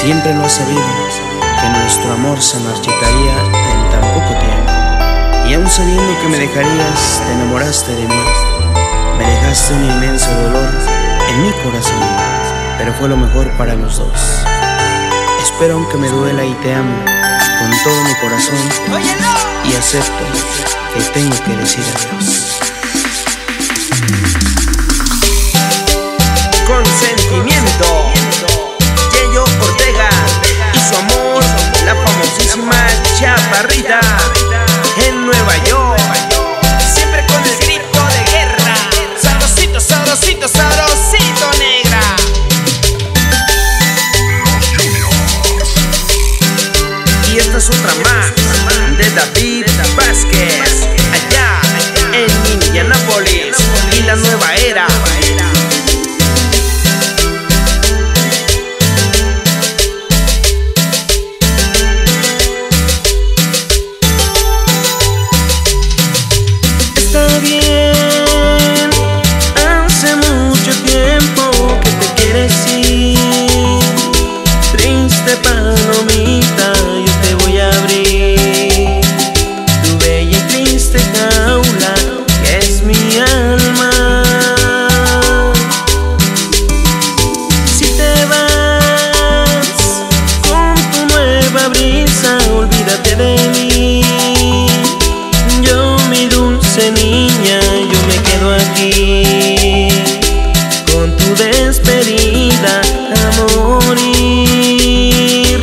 Siempre lo has sabido, que nuestro amor se marchitaría en tan poco tiempo. Y aun sabiendo que me dejarías, te enamoraste de mí. Me dejaste un inmenso dolor en mi corazón, pero fue lo mejor para los dos. Espero aunque me duela y te amo con todo mi corazón, y acepto que tengo que decir adiós. Chaparrita en Nueva York, siempre con el grito de guerra. Sabrosito, sabrosito, sabrosito, negra. Y esta es otra más de David Vázquez, allá en Indianapolis y la nueva era. Bien, hace mucho tiempo que te quieres ir, triste palomita, yo te voy a abrir tu bella y triste jaula que es mi alma. Si te vas con tu nueva brisa, olvídate de mí. Niña, yo me quedo aquí con tu despedida a morir.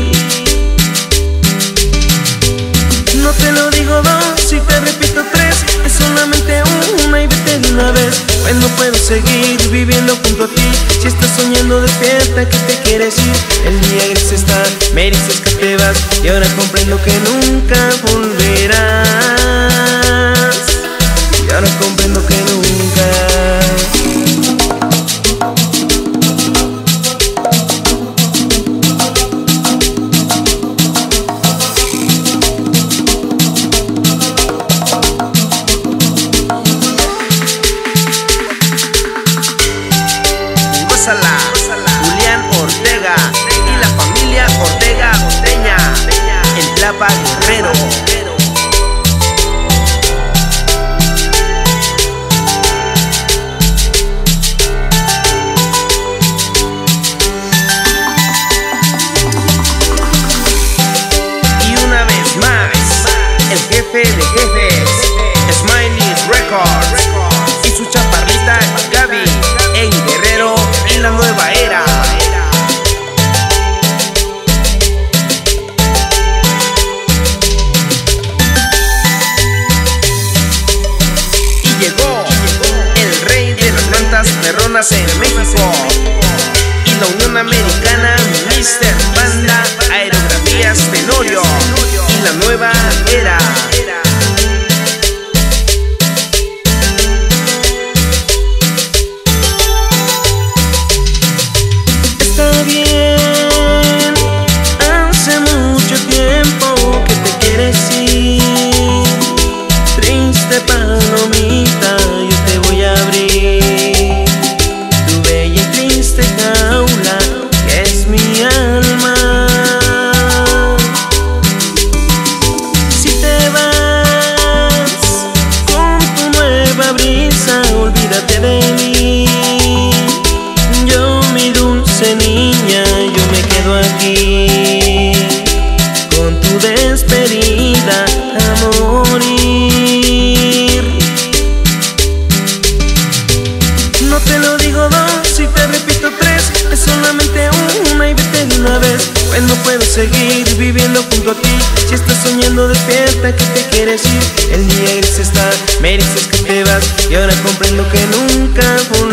No te lo digo dos y te repito tres, es solamente una y vete de una vez. Pues no puedo seguir viviendo junto a ti. Si estás soñando despierta que te quieres ir. El día gris está, me dices que te vas, y ahora comprendo que nunca volverás. Ahora comprendo que nunca. Gózala, Julián Ortega y la familia Ortega Orteña en Tlapa, Guerrero. De jefes, Smiley's Records y su chaparrita Gaby en Guerrero y la nueva era. Y llegó el rey de las plantas perronas en México y la Unión Americana, Mr. Panda, Aerografías Tenorio y la nueva era. Bien, hace mucho tiempo que te quieres ir, triste palomita, yo te voy a abrir tu bella y triste jaula que es mi alma. Si te vas con tu nueva brisa, olvídate de mí. Yo, mi dulce niña, aquí con tu despedida a morir. No te lo digo dos y te repito tres, es solamente una y vete de una vez. Pues no puedo seguir viviendo junto a ti. Si estás soñando despierta que te quieres ir. El día gris está, me dices que te vas, y ahora comprendo que nunca volverás.